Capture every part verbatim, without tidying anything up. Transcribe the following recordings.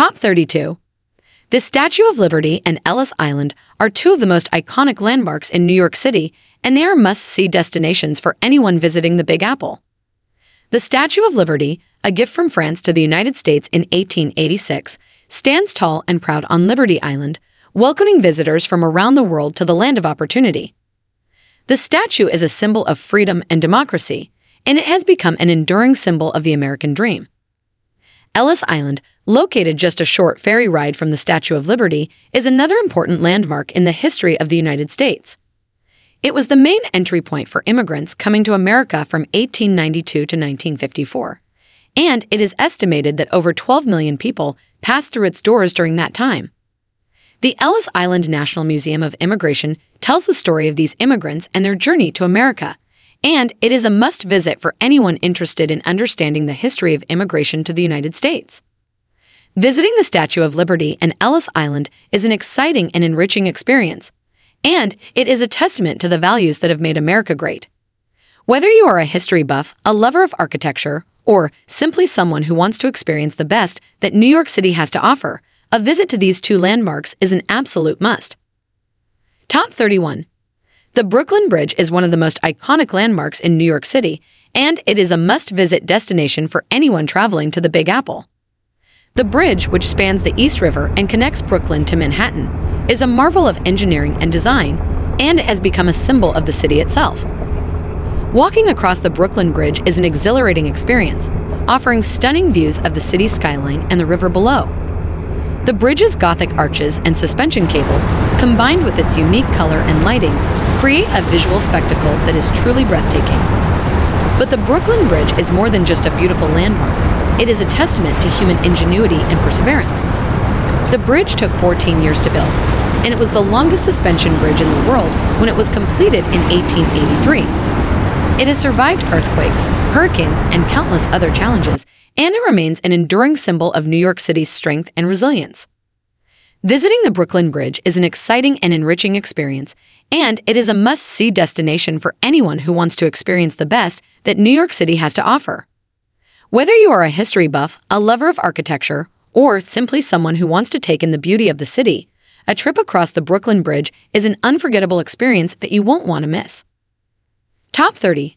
Top thirty-two. The Statue of Liberty and Ellis Island are two of the most iconic landmarks in New York City, and they are must-see destinations for anyone visiting the Big Apple. The Statue of Liberty, a gift from France to the United States in eighteen eighty-six, stands tall and proud on Liberty Island, welcoming visitors from around the world to the land of opportunity. The statue is a symbol of freedom and democracy, and it has become an enduring symbol of the American dream. Ellis Island, located just a short ferry ride from the Statue of Liberty, is another important landmark in the history of the United States. It was the main entry point for immigrants coming to America from eighteen ninety-two to nineteen fifty-four, and it is estimated that over twelve million people passed through its doors during that time. The Ellis Island National Museum of Immigration tells the story of these immigrants and their journey to America, and it is a must-visit for anyone interested in understanding the history of immigration to the United States. Visiting the Statue of Liberty and Ellis Island is an exciting and enriching experience, and it is a testament to the values that have made America great. Whether you are a history buff, a lover of architecture, or simply someone who wants to experience the best that New York City has to offer, a visit to these two landmarks is an absolute must. Top thirty-one. The Brooklyn Bridge is one of the most iconic landmarks in New York City, and it is a must-visit destination for anyone traveling to the Big Apple. The bridge, which spans the East River and connects Brooklyn to Manhattan, is a marvel of engineering and design, and it has become a symbol of the city itself. Walking across the Brooklyn Bridge is an exhilarating experience, offering stunning views of the city skyline and the river below. The bridge's Gothic arches and suspension cables, combined with its unique color and lighting, create a visual spectacle that is truly breathtaking. But the Brooklyn Bridge is more than just a beautiful landmark. It is a testament to human ingenuity and perseverance. The bridge took fourteen years to build, and it was the longest suspension bridge in the world when it was completed in eighteen eighty-three. It has survived earthquakes, hurricanes, and countless other challenges, and it remains an enduring symbol of New York City's strength and resilience. Visiting the Brooklyn Bridge is an exciting and enriching experience, and it is a must-see destination for anyone who wants to experience the best that New York City has to offer. Whether you are a history buff, a lover of architecture, or simply someone who wants to take in the beauty of the city, a trip across the Brooklyn Bridge is an unforgettable experience that you won't want to miss. Top thirty.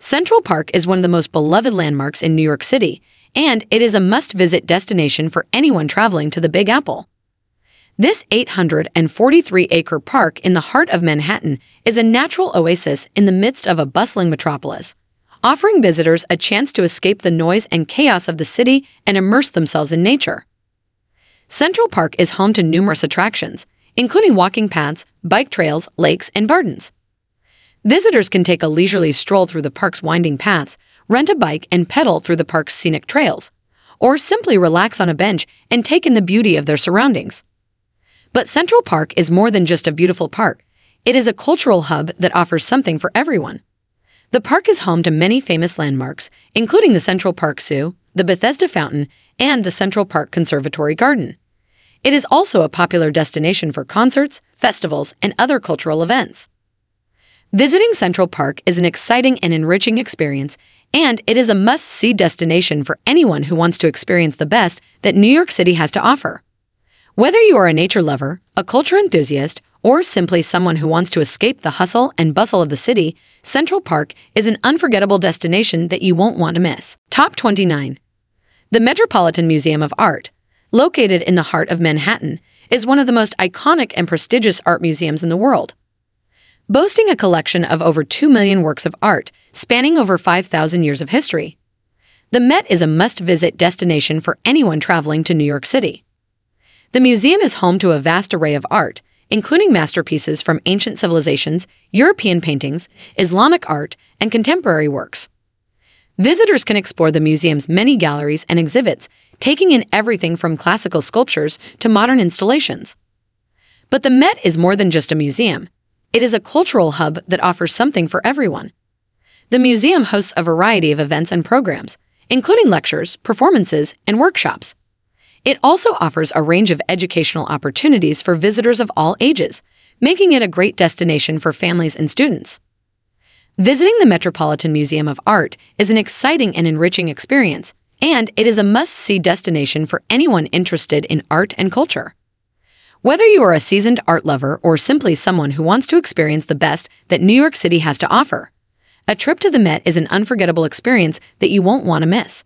Central Park is one of the most beloved landmarks in New York City, and it is a must-visit destination for anyone traveling to the Big Apple. This eight hundred forty-three acre park in the heart of Manhattan is a natural oasis in the midst of a bustling metropolis, offering visitors a chance to escape the noise and chaos of the city and immerse themselves in nature. Central Park is home to numerous attractions, including walking paths, bike trails, lakes, and gardens. Visitors can take a leisurely stroll through the park's winding paths, rent a bike and pedal through the park's scenic trails, or simply relax on a bench and take in the beauty of their surroundings. But Central Park is more than just a beautiful park. It is a cultural hub that offers something for everyone. The park is home to many famous landmarks, including the Central Park Zoo, the Bethesda Fountain, and the Central Park Conservatory Garden. It is also a popular destination for concerts, festivals, and other cultural events. Visiting Central Park is an exciting and enriching experience, and it is a must-see destination for anyone who wants to experience the best that New York City has to offer. Whether you are a nature lover, a culture enthusiast, or simply someone who wants to escape the hustle and bustle of the city, Central Park is an unforgettable destination that you won't want to miss. Top twenty-nine. The Metropolitan Museum of Art, located in the heart of Manhattan, is one of the most iconic and prestigious art museums in the world. Boasting a collection of over two million works of art, spanning over five thousand years of history, the Met is a must-visit destination for anyone traveling to New York City. The museum is home to a vast array of art, including masterpieces from ancient civilizations, European paintings, Islamic art, and contemporary works. Visitors can explore the museum's many galleries and exhibits, taking in everything from classical sculptures to modern installations. But the Met is more than just a museum. It is a cultural hub that offers something for everyone. The museum hosts a variety of events and programs, including lectures, performances, and workshops. It also offers a range of educational opportunities for visitors of all ages, making it a great destination for families and students. Visiting the Metropolitan Museum of Art is an exciting and enriching experience, and it is a must-see destination for anyone interested in art and culture. Whether you are a seasoned art lover or simply someone who wants to experience the best that New York City has to offer, a trip to the Met is an unforgettable experience that you won't want to miss.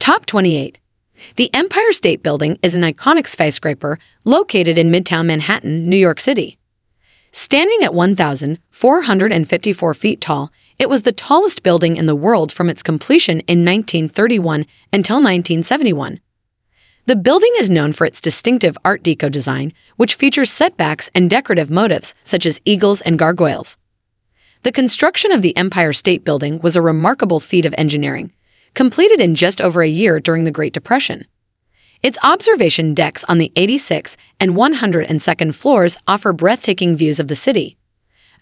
Top twenty-eight. The Empire State Building is an iconic skyscraper located in Midtown Manhattan, New York City. Standing at one thousand four hundred fifty-four feet tall, it was the tallest building in the world from its completion in nineteen thirty-one until nineteen seventy-one. The building is known for its distinctive Art Deco design, which features setbacks and decorative motifs such as eagles and gargoyles. The construction of the Empire State Building was a remarkable feat of engineering, completed in just over a year during the Great Depression. Its observation decks on the eighty-sixth and one hundred second floors offer breathtaking views of the city,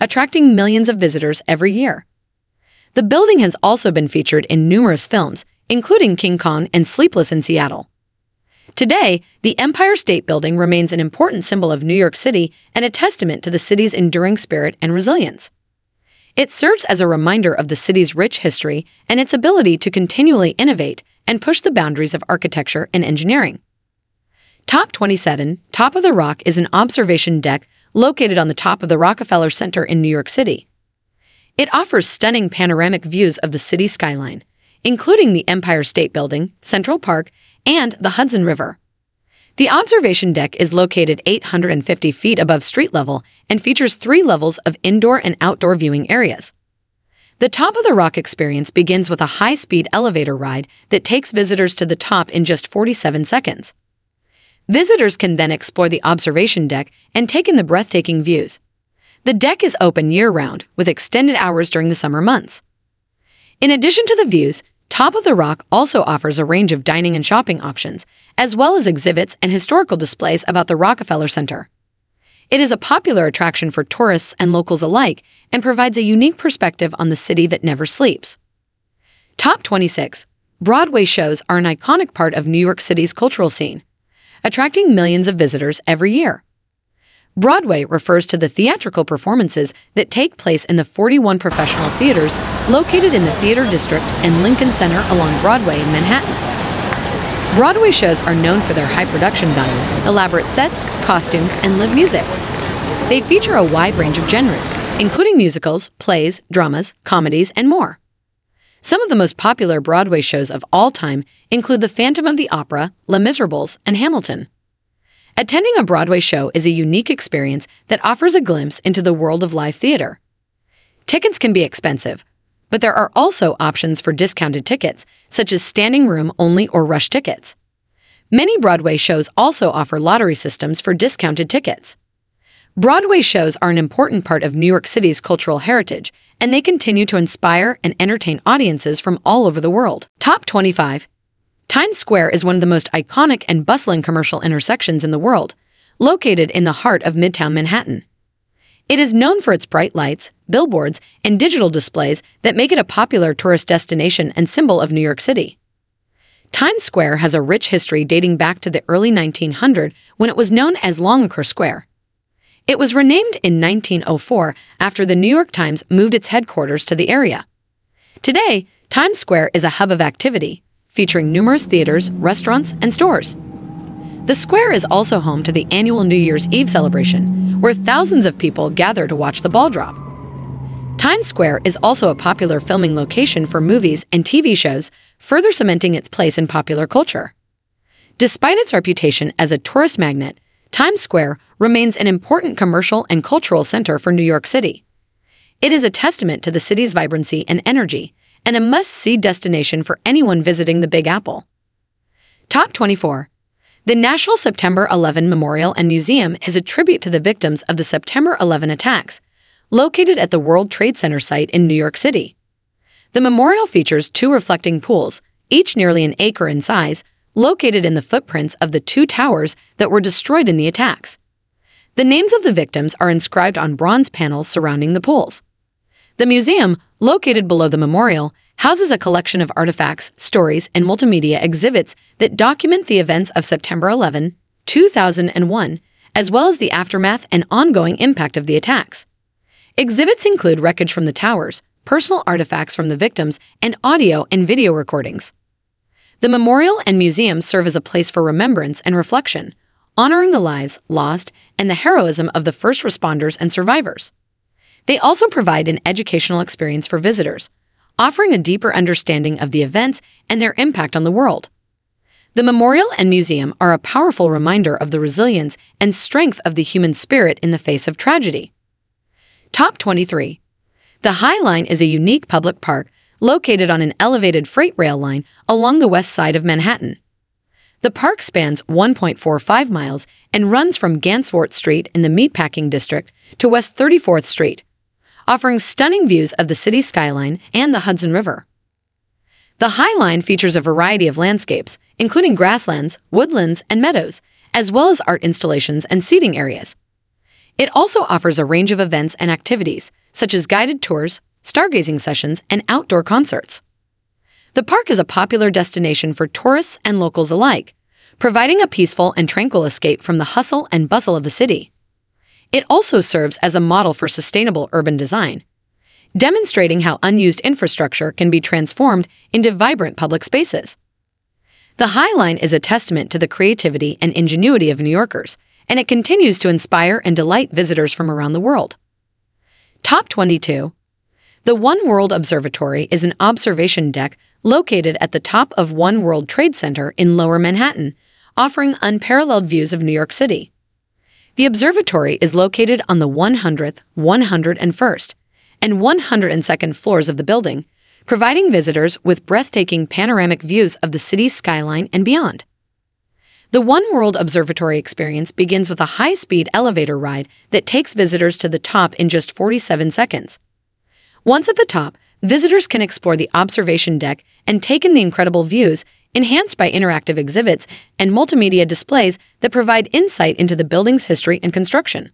attracting millions of visitors every year. The building has also been featured in numerous films, including King Kong and Sleepless in Seattle. Today, the Empire State Building remains an important symbol of New York City and a testament to the city's enduring spirit and resilience. It serves as a reminder of the city's rich history and its ability to continually innovate and push the boundaries of architecture and engineering. Top twenty-seven. Top of the Rock is an observation deck located on the top of the Rockefeller Center in New York City. It offers stunning panoramic views of the city skyline, including the Empire State Building, Central Park, and the Hudson River. The observation deck is located eight hundred fifty feet above street level and features three levels of indoor and outdoor viewing areas. The Top of the Rock experience begins with a high-speed elevator ride that takes visitors to the top in just forty-seven seconds. Visitors can then explore the observation deck and take in the breathtaking views. The deck is open year-round, with extended hours during the summer months. In addition to the views, Top of the Rock also offers a range of dining and shopping options, as well as exhibits and historical displays about the Rockefeller Center. It is a popular attraction for tourists and locals alike and provides a unique perspective on the city that never sleeps. Top twenty-six. Broadway shows are an iconic part of New York City's cultural scene, attracting millions of visitors every year. Broadway refers to the theatrical performances that take place in the forty-one professional theaters located in the Theater District and Lincoln Center along Broadway in Manhattan. Broadway shows are known for their high production value, elaborate sets, costumes, and live music. They feature a wide range of genres, including musicals, plays, dramas, comedies, and more. Some of the most popular Broadway shows of all time include The Phantom of the Opera, Les Miserables, and Hamilton. Attending a Broadway show is a unique experience that offers a glimpse into the world of live theater. Tickets can be expensive, but there are also options for discounted tickets, such as standing room only or rush tickets. Many Broadway shows also offer lottery systems for discounted tickets. Broadway shows are an important part of New York City's cultural heritage, and they continue to inspire and entertain audiences from all over the world. Top twenty-five. Times Square is one of the most iconic and bustling commercial intersections in the world, located in the heart of Midtown Manhattan. It is known for its bright lights, billboards, and digital displays that make it a popular tourist destination and symbol of New York City. Times Square has a rich history dating back to the early nineteen hundreds when it was known as Longacre Square. It was renamed in nineteen oh four after the New York Times moved its headquarters to the area. Today, Times Square is a hub of activity, featuring numerous theaters, restaurants, and stores. The square is also home to the annual New Year's Eve celebration, where thousands of people gather to watch the ball drop. Times Square is also a popular filming location for movies and T V shows, further cementing its place in popular culture. Despite its reputation as a tourist magnet, Times Square remains an important commercial and cultural center for New York City. It is a testament to the city's vibrancy and energy, and a must-see destination for anyone visiting the Big Apple. Top twenty-four. The National September eleventh Memorial and Museum is a tribute to the victims of the September eleventh attacks, located at the World Trade Center site in New York City. The memorial features two reflecting pools, each nearly an acre in size, located in the footprints of the two towers that were destroyed in the attacks. The names of the victims are inscribed on bronze panels surrounding the pools. The museum, located below the memorial, houses a collection of artifacts, stories, and multimedia exhibits that document the events of September eleventh, two thousand one, as well as the aftermath and ongoing impact of the attacks. Exhibits include wreckage from the towers, personal artifacts from the victims, and audio and video recordings. The memorial and museum serve as a place for remembrance and reflection, honoring the lives lost and the heroism of the first responders and survivors. They also provide an educational experience for visitors, offering a deeper understanding of the events and their impact on the world. The memorial and museum are a powerful reminder of the resilience and strength of the human spirit in the face of tragedy. Top twenty-three. The High Line is a unique public park located on an elevated freight rail line along the west side of Manhattan. The park spans one point four five miles and runs from Gansevoort Street in the Meatpacking District to West thirty-fourth Street, offering stunning views of the city skyline and the Hudson River. The High Line features a variety of landscapes, including grasslands, woodlands, and meadows, as well as art installations and seating areas. It also offers a range of events and activities, such as guided tours, stargazing sessions, and outdoor concerts. The park is a popular destination for tourists and locals alike, providing a peaceful and tranquil escape from the hustle and bustle of the city. It also serves as a model for sustainable urban design, demonstrating how unused infrastructure can be transformed into vibrant public spaces. The High Line is a testament to the creativity and ingenuity of New Yorkers, and it continues to inspire and delight visitors from around the world. Top twenty-two. The One World Observatory is an observation deck located at the top of One World Trade Center in Lower Manhattan, offering unparalleled views of New York City. The observatory is located on the one hundredth, one hundred first, and one hundred second floors of the building, providing visitors with breathtaking panoramic views of the city's skyline and beyond. The One World Observatory experience begins with a high-speed elevator ride that takes visitors to the top in just forty-seven seconds. Once at the top, visitors can explore the observation deck and take in the incredible views, enhanced by interactive exhibits and multimedia displays that provide insight into the building's history and construction.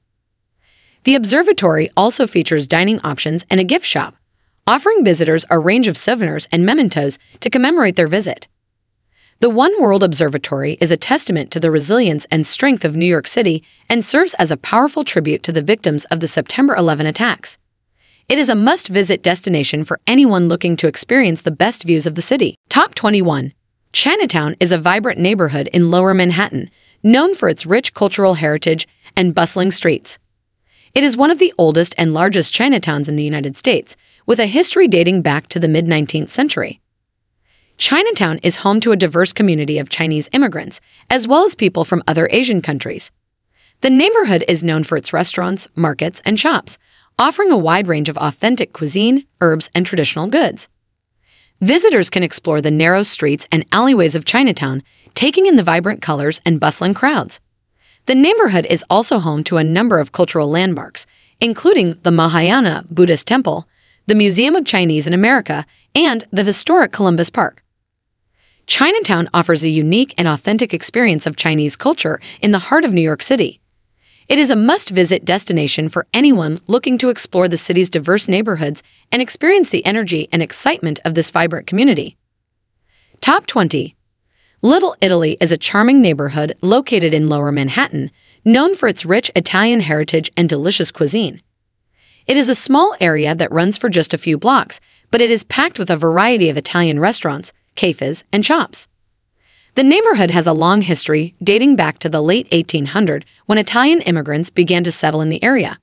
The observatory also features dining options and a gift shop, offering visitors a range of souvenirs and mementos to commemorate their visit. The One World Observatory is a testament to the resilience and strength of New York City and serves as a powerful tribute to the victims of the September eleventh attacks. It is a must-visit destination for anyone looking to experience the best views of the city. Top twenty-one. Chinatown is a vibrant neighborhood in Lower Manhattan, known for its rich cultural heritage and bustling streets. It is one of the oldest and largest Chinatowns in the United States, with a history dating back to the mid-nineteenth century. Chinatown is home to a diverse community of Chinese immigrants, as well as people from other Asian countries. The neighborhood is known for its restaurants, markets, and shops, offering a wide range of authentic cuisine, herbs, and traditional goods. Visitors can explore the narrow streets and alleyways of Chinatown, taking in the vibrant colors and bustling crowds. The neighborhood is also home to a number of cultural landmarks, including the Mahayana Buddhist Temple, the Museum of Chinese in America, and the historic Columbus Park. Chinatown offers a unique and authentic experience of Chinese culture in the heart of New York City. It is a must-visit destination for anyone looking to explore the city's diverse neighborhoods and experience the energy and excitement of this vibrant community. Top twenty. Little Italy is a charming neighborhood located in Lower Manhattan, known for its rich Italian heritage and delicious cuisine. It is a small area that runs for just a few blocks, but it is packed with a variety of Italian restaurants, cafes, and shops. The neighborhood has a long history dating back to the late eighteen hundreds when Italian immigrants began to settle in the area.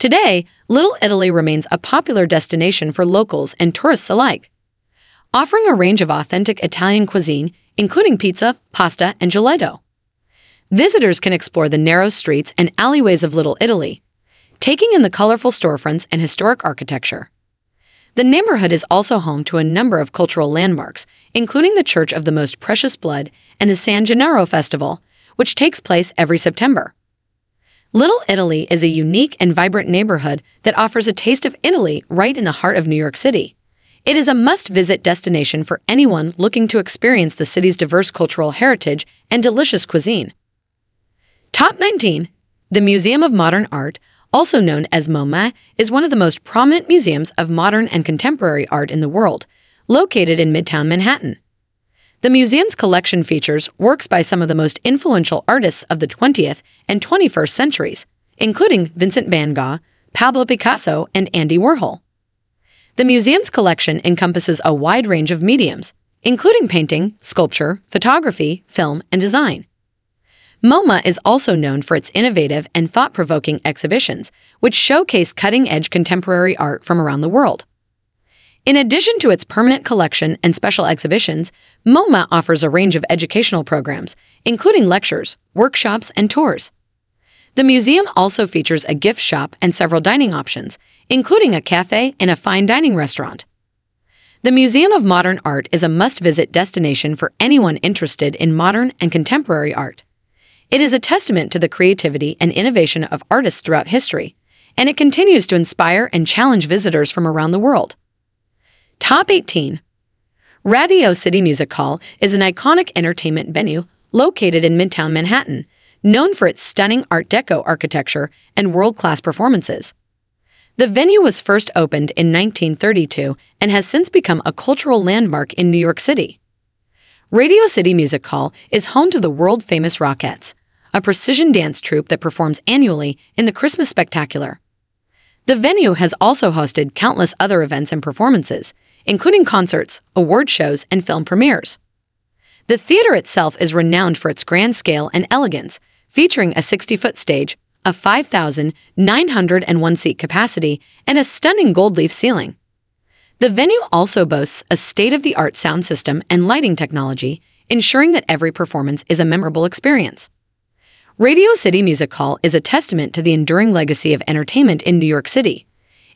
Today, Little Italy remains a popular destination for locals and tourists alike, offering a range of authentic Italian cuisine, including pizza, pasta, and gelato. Visitors can explore the narrow streets and alleyways of Little Italy, taking in the colorful storefronts and historic architecture. The neighborhood is also home to a number of cultural landmarks, including the Church of the Most Precious Blood and the San Gennaro Festival, which takes place every September. Little Italy is a unique and vibrant neighborhood that offers a taste of Italy right in the heart of New York City. It is a must-visit destination for anyone looking to experience the city's diverse cultural heritage and delicious cuisine. Top nineteen. The Museum of Modern Art, also known as MoMA, is one of the most prominent museums of modern and contemporary art in the world, located in Midtown Manhattan. The museum's collection features works by some of the most influential artists of the twentieth and twenty-first centuries, including Vincent van Gogh, Pablo Picasso, and Andy Warhol. The museum's collection encompasses a wide range of mediums, including painting, sculpture, photography, film, and design. MoMA is also known for its innovative and thought-provoking exhibitions, which showcase cutting-edge contemporary art from around the world. In addition to its permanent collection and special exhibitions, MoMA offers a range of educational programs, including lectures, workshops, and tours. The museum also features a gift shop and several dining options, including a cafe and a fine dining restaurant. The Museum of Modern Art is a must-visit destination for anyone interested in modern and contemporary art. It is a testament to the creativity and innovation of artists throughout history, and it continues to inspire and challenge visitors from around the world. Top eighteen. Radio City Music Hall is an iconic entertainment venue located in Midtown Manhattan, known for its stunning Art Deco architecture and world-class performances. The venue was first opened in nineteen thirty-two and has since become a cultural landmark in New York City. Radio City Music Hall is home to the world-famous Rockettes, a precision dance troupe that performs annually in the Christmas Spectacular. The venue has also hosted countless other events and performances, including concerts, award shows, and film premieres. The theater itself is renowned for its grand scale and elegance, featuring a sixty-foot stage, a five thousand nine hundred one seat capacity, and a stunning gold leaf ceiling. The venue also boasts a state-of-the-art sound system and lighting technology, ensuring that every performance is a memorable experience. Radio City Music Hall is a testament to the enduring legacy of entertainment in New York City.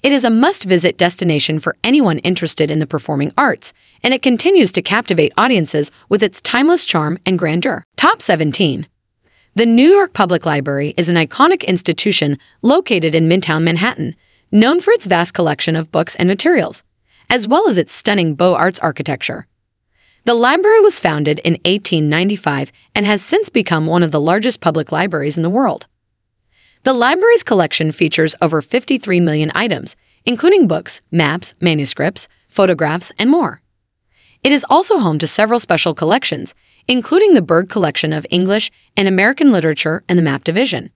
It is a must-visit destination for anyone interested in the performing arts, and it continues to captivate audiences with its timeless charm and grandeur. Top seventeen. The New York Public Library is an iconic institution located in Midtown Manhattan, known for its vast collection of books and materials, as well as its stunning Beaux Arts architecture. The library was founded in eighteen ninety-five and has since become one of the largest public libraries in the world. The library's collection features over fifty-three million items, including books, maps, manuscripts, photographs, and more. It is also home to several special collections, including the Berg Collection of English and American Literature and the Map Division.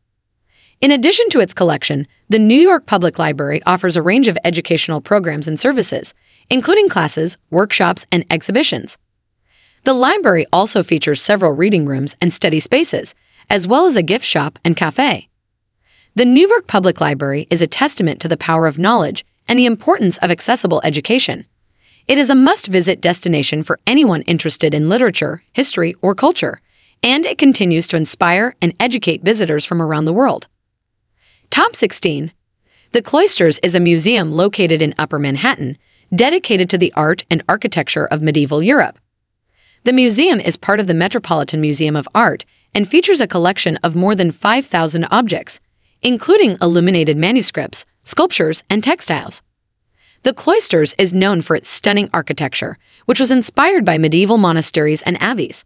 In addition to its collection, the New York Public Library offers a range of educational programs and services, including classes, workshops, and exhibitions. The library also features several reading rooms and study spaces, as well as a gift shop and cafe. The New York Public Library is a testament to the power of knowledge and the importance of accessible education. It is a must-visit destination for anyone interested in literature, history, or culture, and it continues to inspire and educate visitors from around the world. Top sixteen. The Cloisters is a museum located in Upper Manhattan, dedicated to the art and architecture of medieval Europe. The museum is part of the Metropolitan Museum of Art and features a collection of more than five thousand objects, including illuminated manuscripts, sculptures, and textiles. The Cloisters is known for its stunning architecture, which was inspired by medieval monasteries and abbeys.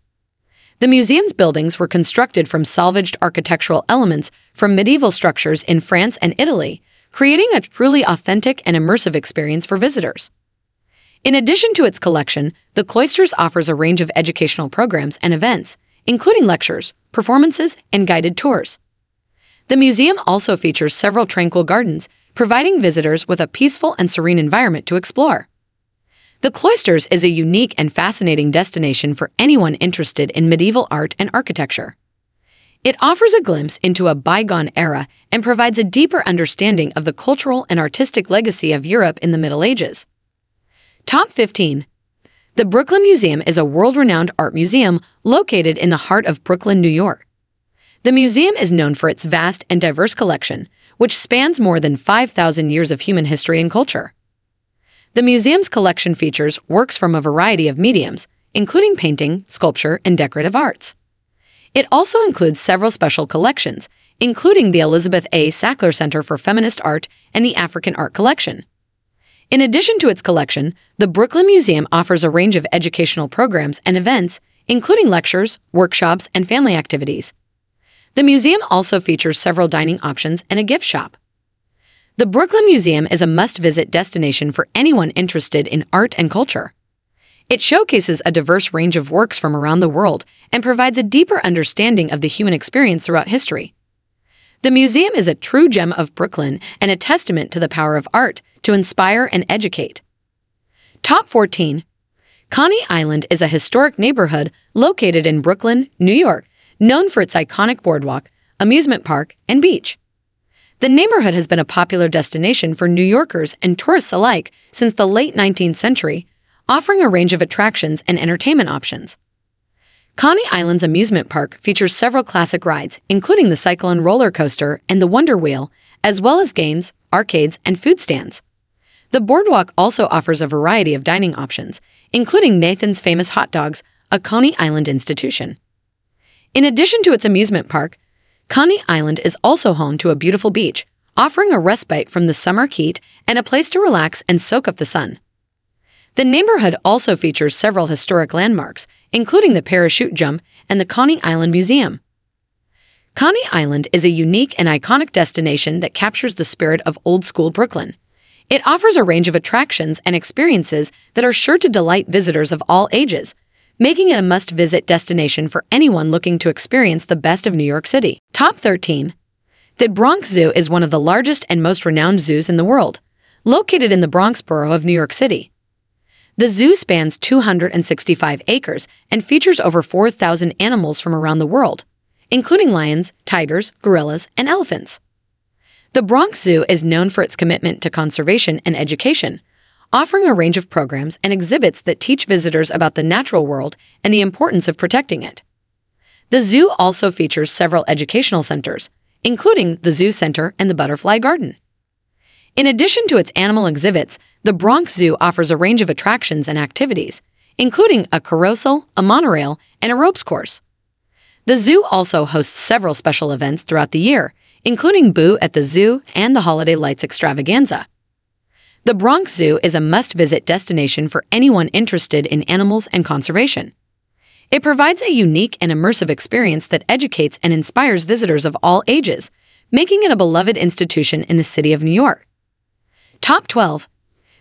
The museum's buildings were constructed from salvaged architectural elements from medieval structures in France and Italy, creating a truly authentic and immersive experience for visitors. In addition to its collection, the Cloisters offers a range of educational programs and events, including lectures, performances, and guided tours. The museum also features several tranquil gardens, providing visitors with a peaceful and serene environment to explore. The Cloisters is a unique and fascinating destination for anyone interested in medieval art and architecture. It offers a glimpse into a bygone era and provides a deeper understanding of the cultural and artistic legacy of Europe in the Middle Ages. Top fifteen. The Brooklyn Museum is a world-renowned art museum located in the heart of Brooklyn, New York. The museum is known for its vast and diverse collection, which spans more than five thousand years of human history and culture. The museum's collection features works from a variety of mediums, including painting, sculpture, and decorative arts. It also includes several special collections, including the Elizabeth A. Sackler Center for Feminist Art and the African Art Collection. In addition to its collection, the Brooklyn Museum offers a range of educational programs and events, including lectures, workshops, and family activities. The museum also features several dining options and a gift shop. The Brooklyn Museum is a must-visit destination for anyone interested in art and culture. It showcases a diverse range of works from around the world and provides a deeper understanding of the human experience throughout history. The museum is a true gem of Brooklyn and a testament to the power of art to inspire and educate. Top fourteen. Coney Island is a historic neighborhood located in Brooklyn, New York, known for its iconic boardwalk, amusement park, and beach. The neighborhood has been a popular destination for New Yorkers and tourists alike since the late nineteenth century, offering a range of attractions and entertainment options. Coney Island's amusement park features several classic rides, including the cycle and roller coaster and the Wonder Wheel, as well as games, arcades, and food stands. The boardwalk also offers a variety of dining options, including Nathan's Famous Hot Dogs, a Coney Island institution. In addition to its amusement park, Coney Island is also home to a beautiful beach, offering a respite from the summer heat and a place to relax and soak up the sun. The neighborhood also features several historic landmarks, including the parachute jump and the Coney Island Museum. Coney Island is a unique and iconic destination that captures the spirit of old-school Brooklyn. It offers a range of attractions and experiences that are sure to delight visitors of all ages, making it a must-visit destination for anyone looking to experience the best of New York City. Top thirteen. The Bronx Zoo is one of the largest and most renowned zoos in the world, located in the Bronx borough of New York City. The zoo spans two hundred sixty-five acres and features over four thousand animals from around the world, including lions, tigers, gorillas, and elephants. The Bronx Zoo is known for its commitment to conservation and education, offering a range of programs and exhibits that teach visitors about the natural world and the importance of protecting it. The zoo also features several educational centers, including the Zoo Center and the Butterfly Garden. In addition to its animal exhibits, the Bronx Zoo offers a range of attractions and activities, including a carousel, a monorail, and a ropes course. The zoo also hosts several special events throughout the year, including Boo at the Zoo and the Holiday Lights Extravaganza. The Bronx Zoo is a must-visit destination for anyone interested in animals and conservation. It provides a unique and immersive experience that educates and inspires visitors of all ages, making it a beloved institution in the city of New York. Top twelve.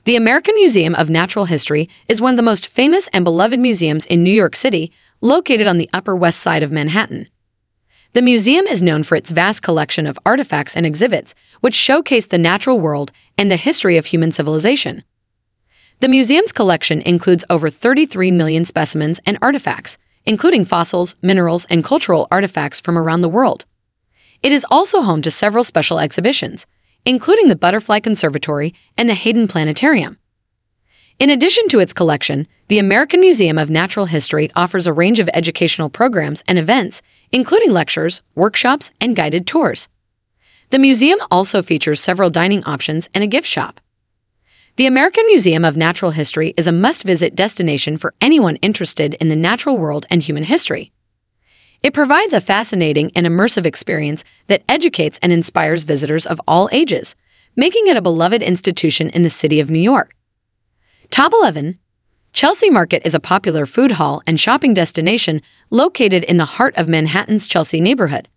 The American Museum of Natural History is one of the most famous and beloved museums in New York City, located on the Upper West Side of Manhattan. The museum is known for its vast collection of artifacts and exhibits, which showcase the natural world and the history of human civilization. The museum's collection includes over thirty-three million specimens and artifacts, including fossils, minerals, and cultural artifacts from around the world. It is also home to several special exhibitions, including the Butterfly Conservatory and the Hayden Planetarium. In addition to its collection, the American Museum of Natural History offers a range of educational programs and events, including lectures, workshops, and guided tours. The museum also features several dining options and a gift shop. The American Museum of Natural History is a must-visit destination for anyone interested in the natural world and human history. It provides a fascinating and immersive experience that educates and inspires visitors of all ages, making it a beloved institution in the city of New York. Top eleven. Chelsea Market is a popular food hall and shopping destination located in the heart of Manhattan's Chelsea neighborhood.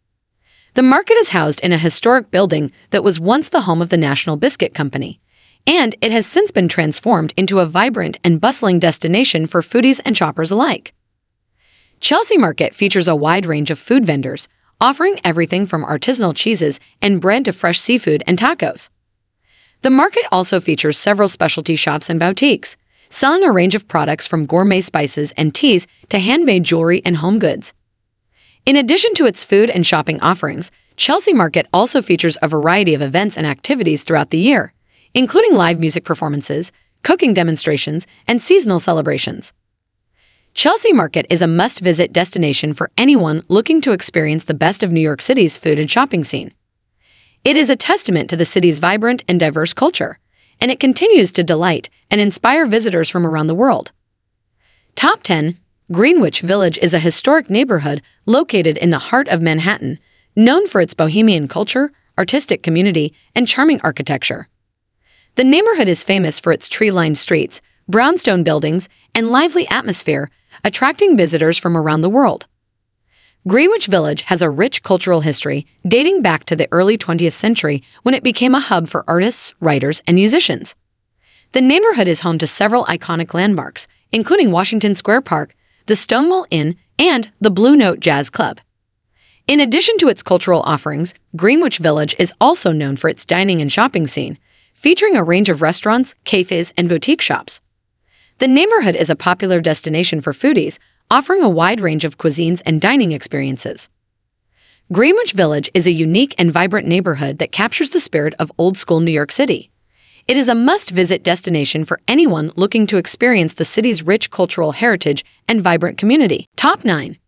The market is housed in a historic building that was once the home of the National Biscuit Company, and it has since been transformed into a vibrant and bustling destination for foodies and shoppers alike. Chelsea Market features a wide range of food vendors, offering everything from artisanal cheeses and bread to fresh seafood and tacos. The market also features several specialty shops and boutiques, selling a range of products from gourmet spices and teas to handmade jewelry and home goods. In addition to its food and shopping offerings, Chelsea Market also features a variety of events and activities throughout the year, including live music performances, cooking demonstrations, and seasonal celebrations. Chelsea Market is a must-visit destination for anyone looking to experience the best of New York City's food and shopping scene. It is a testament to the city's vibrant and diverse culture, and it continues to delight and inspire visitors from around the world. Top ten. Greenwich Village is a historic neighborhood located in the heart of Manhattan, known for its bohemian culture, artistic community, and charming architecture. The neighborhood is famous for its tree-lined streets, brownstone buildings, and lively atmosphere, attracting visitors from around the world. Greenwich Village has a rich cultural history dating back to the early twentieth century when it became a hub for artists, writers, and musicians. The neighborhood is home to several iconic landmarks, including Washington Square Park, the Stonewall Inn, and the Blue Note Jazz Club. In addition to its cultural offerings, Greenwich Village is also known for its dining and shopping scene, featuring a range of restaurants, cafes, and boutique shops. The neighborhood is a popular destination for foodies, offering a wide range of cuisines and dining experiences. Greenwich Village is a unique and vibrant neighborhood that captures the spirit of old-school New York City. It is a must-visit destination for anyone looking to experience the city's rich cultural heritage and vibrant community. Top nine.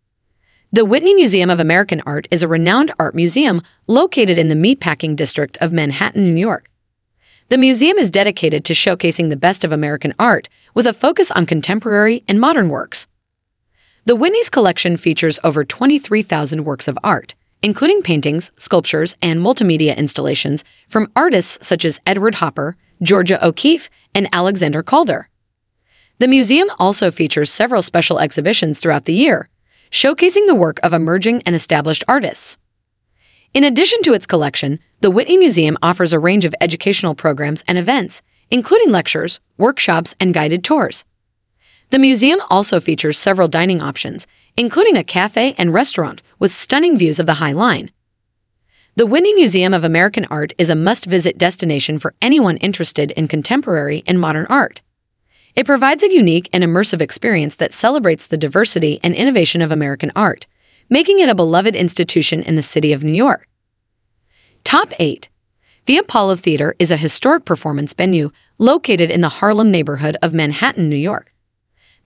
The Whitney Museum of American Art is a renowned art museum located in the Meatpacking District of Manhattan, New York. The museum is dedicated to showcasing the best of American art, with a focus on contemporary and modern works. The Whitney's collection features over twenty-three thousand works of art, including paintings, sculptures, and multimedia installations from artists such as Edward Hopper, Georgia O'Keeffe, and Alexander Calder. The museum also features several special exhibitions throughout the year, showcasing the work of emerging and established artists. In addition to its collection, the Whitney Museum offers a range of educational programs and events, including lectures, workshops, and guided tours. The museum also features several dining options, including a cafe and restaurant with stunning views of the High Line. The Whitney Museum of American Art is a must-visit destination for anyone interested in contemporary and modern art. It provides a unique and immersive experience that celebrates the diversity and innovation of American art, making it a beloved institution in the city of New York. Top eight. The Apollo Theater is a historic performance venue located in the Harlem neighborhood of Manhattan, New York.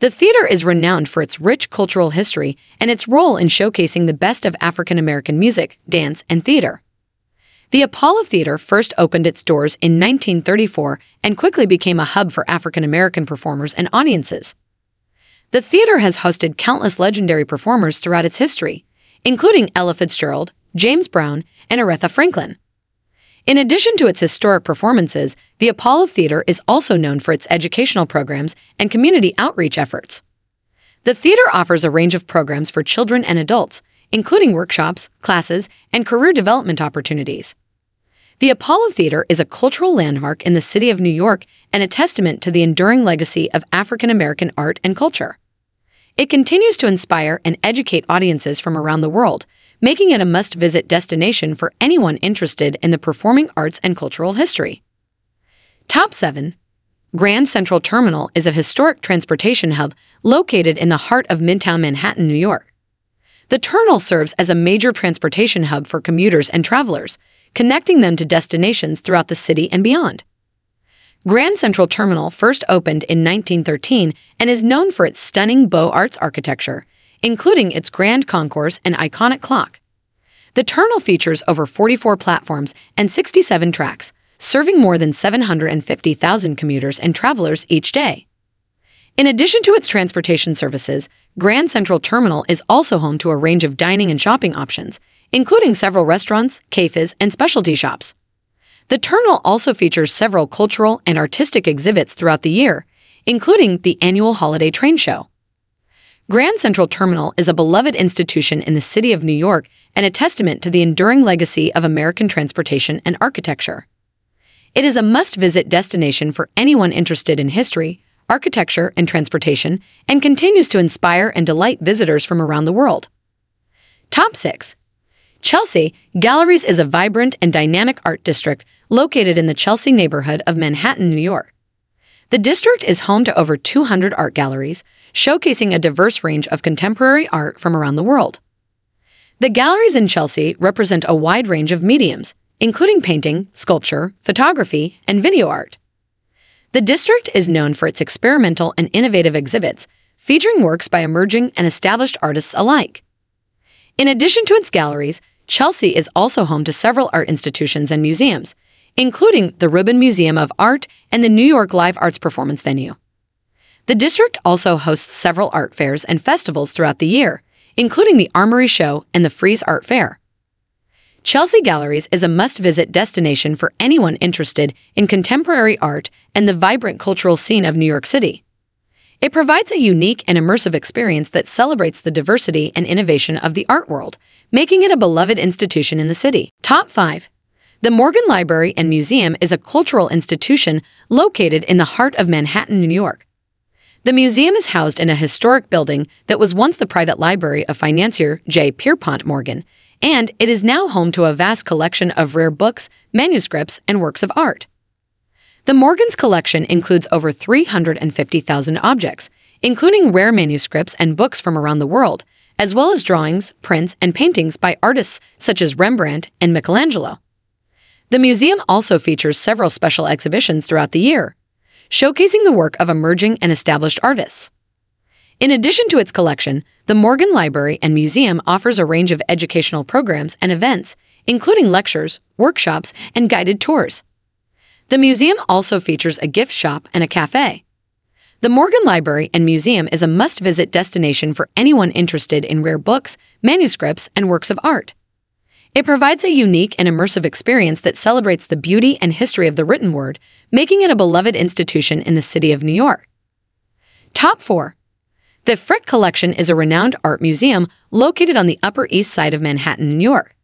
The theater is renowned for its rich cultural history and its role in showcasing the best of African American music, dance, and theater. The Apollo Theater first opened its doors in nineteen thirty-four and quickly became a hub for African American performers and audiences. The theater has hosted countless legendary performers throughout its history, including Ella Fitzgerald, James Brown, and Aretha Franklin. In addition to its historic performances, the Apollo Theater is also known for its educational programs and community outreach efforts. The theater offers a range of programs for children and adults, including workshops, classes, and career development opportunities. The Apollo Theater is a cultural landmark in the city of New York and a testament to the enduring legacy of African American art and culture. It continues to inspire and educate audiences from around the world, making it a must-visit destination for anyone interested in the performing arts and cultural history. Top seven. Grand Central Terminal is a historic transportation hub located in the heart of Midtown Manhattan, New York. The terminal serves as a major transportation hub for commuters and travelers, connecting them to destinations throughout the city and beyond. Grand Central Terminal first opened in nineteen thirteen and is known for its stunning Beaux Arts architecture, including its grand concourse and iconic clock. The terminal features over forty-four platforms and sixty-seven tracks, serving more than seven hundred fifty thousand commuters and travelers each day. In addition to its transportation services, Grand Central Terminal is also home to a range of dining and shopping options, including several restaurants, cafes, and specialty shops. The terminal also features several cultural and artistic exhibits throughout the year, including the annual Holiday Train Show. Grand Central Terminal is a beloved institution in the city of New York and a testament to the enduring legacy of American transportation and architecture. It is a must-visit destination for anyone interested in history, architecture, and transportation, and continues to inspire and delight visitors from around the world. Top six. Chelsea Galleries is a vibrant and dynamic art district located in the Chelsea neighborhood of Manhattan, New York. The district is home to over two hundred art galleries, showcasing a diverse range of contemporary art from around the world. The galleries in Chelsea represent a wide range of mediums, including painting, sculpture, photography, and video art. The district is known for its experimental and innovative exhibits, featuring works by emerging and established artists alike. In addition to its galleries, Chelsea is also home to several art institutions and museums, including the Rubin Museum of Art and the New York Live Arts Performance Venue. The district also hosts several art fairs and festivals throughout the year, including the Armory Show and the Frieze Art Fair. Chelsea Galleries is a must-visit destination for anyone interested in contemporary art and the vibrant cultural scene of New York City. It provides a unique and immersive experience that celebrates the diversity and innovation of the art world, making it a beloved institution in the city. Top five. The Morgan Library and Museum is a cultural institution located in the heart of Manhattan, New York. The museum is housed in a historic building that was once the private library of financier J. Pierpont Morgan, and it is now home to a vast collection of rare books, manuscripts, and works of art. The Morgan's collection includes over three hundred fifty thousand objects, including rare manuscripts and books from around the world, as well as drawings, prints, and paintings by artists such as Rembrandt and Michelangelo. The museum also features several special exhibitions throughout the year, showcasing the work of emerging and established artists. In addition to its collection, the Morgan Library and Museum offers a range of educational programs and events, including lectures, workshops, and guided tours. The museum also features a gift shop and a cafe. The Morgan Library and Museum is a must-visit destination for anyone interested in rare books, manuscripts, and works of art. It provides a unique and immersive experience that celebrates the beauty and history of the written word, making it a beloved institution in the city of New York. Top four. The Frick Collection is a renowned art museum located on the Upper East Side of Manhattan, New York.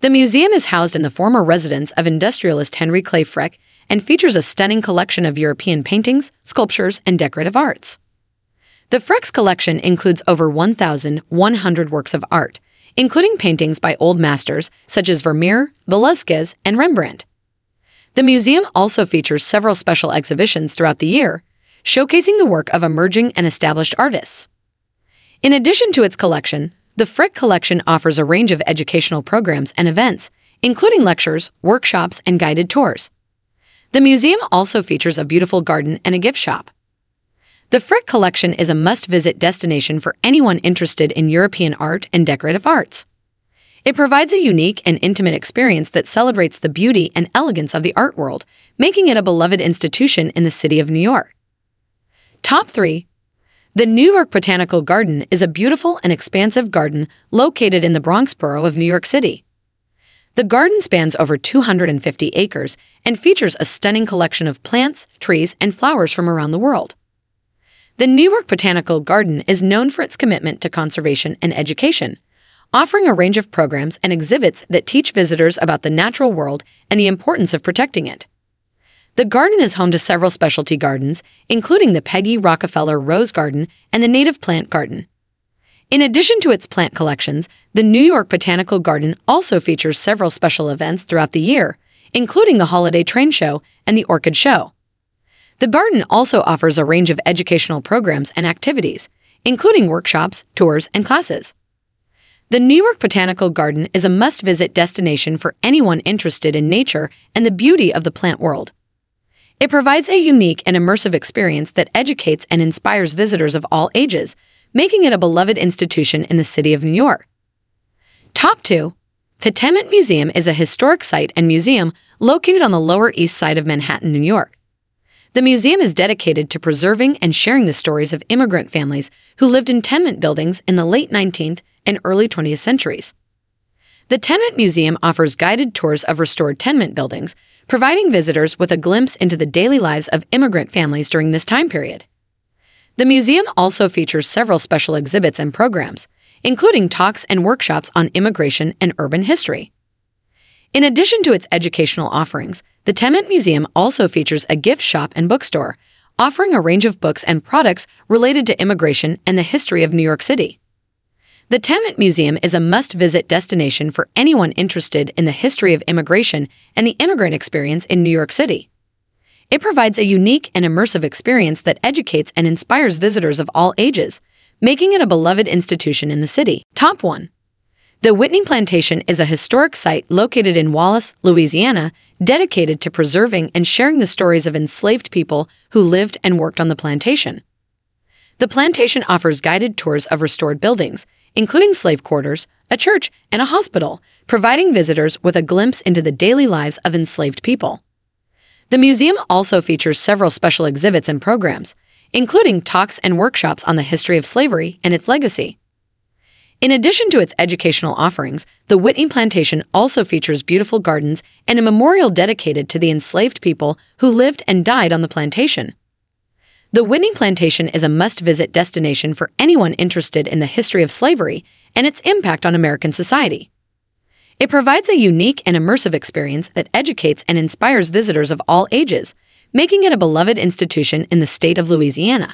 The museum is housed in the former residence of industrialist Henry Clay Frick, and features a stunning collection of European paintings, sculptures, and decorative arts. The Frick's collection includes over one thousand one hundred works of art, including paintings by old masters such as Vermeer, Velázquez, and Rembrandt. The museum also features several special exhibitions throughout the year, showcasing the work of emerging and established artists. In addition to its collection, the Frick Collection offers a range of educational programs and events, including lectures, workshops, and guided tours. The museum also features a beautiful garden and a gift shop. The Frick Collection is a must-visit destination for anyone interested in European art and decorative arts. It provides a unique and intimate experience that celebrates the beauty and elegance of the art world, making it a beloved institution in the city of New York. Top three. The New York Botanical Garden is a beautiful and expansive garden located in the Bronx borough of New York City. The garden spans over two hundred fifty acres and features a stunning collection of plants, trees, and flowers from around the world. The New York Botanical Garden is known for its commitment to conservation and education, offering a range of programs and exhibits that teach visitors about the natural world and the importance of protecting it. The garden is home to several specialty gardens, including the Peggy Rockefeller Rose Garden and the Native Plant Garden. In addition to its plant collections, the New York Botanical Garden also features several special events throughout the year, including the Holiday Train Show and the Orchid Show. The garden also offers a range of educational programs and activities, including workshops, tours, and classes. The New York Botanical Garden is a must-visit destination for anyone interested in nature and the beauty of the plant world. It provides a unique and immersive experience that educates and inspires visitors of all ages, making it a beloved institution in the city of New York. Top two. The Tenement Museum is a historic site and museum located on the Lower East Side of Manhattan, New York. The museum is dedicated to preserving and sharing the stories of immigrant families who lived in tenement buildings in the late nineteenth and early twentieth centuries. The Tenement Museum offers guided tours of restored tenement buildings, providing visitors with a glimpse into the daily lives of immigrant families during this time period. The museum also features several special exhibits and programs, including talks and workshops on immigration and urban history. In addition to its educational offerings, the Tenement Museum also features a gift shop and bookstore, offering a range of books and products related to immigration and the history of New York City. The Tenement Museum is a must-visit destination for anyone interested in the history of immigration and the immigrant experience in New York City. It provides a unique and immersive experience that educates and inspires visitors of all ages, making it a beloved institution in the city. Top one. The Whitney Plantation is a historic site located in Wallace, Louisiana, dedicated to preserving and sharing the stories of enslaved people who lived and worked on the plantation. The plantation offers guided tours of restored buildings, including slave quarters, a church, and a hospital, providing visitors with a glimpse into the daily lives of enslaved people. The museum also features several special exhibits and programs, including talks and workshops on the history of slavery and its legacy. In addition to its educational offerings, the Whitney Plantation also features beautiful gardens and a memorial dedicated to the enslaved people who lived and died on the plantation. The Whitney Plantation is a must-visit destination for anyone interested in the history of slavery and its impact on American society. It provides a unique and immersive experience that educates and inspires visitors of all ages, making it a beloved institution in the state of Louisiana.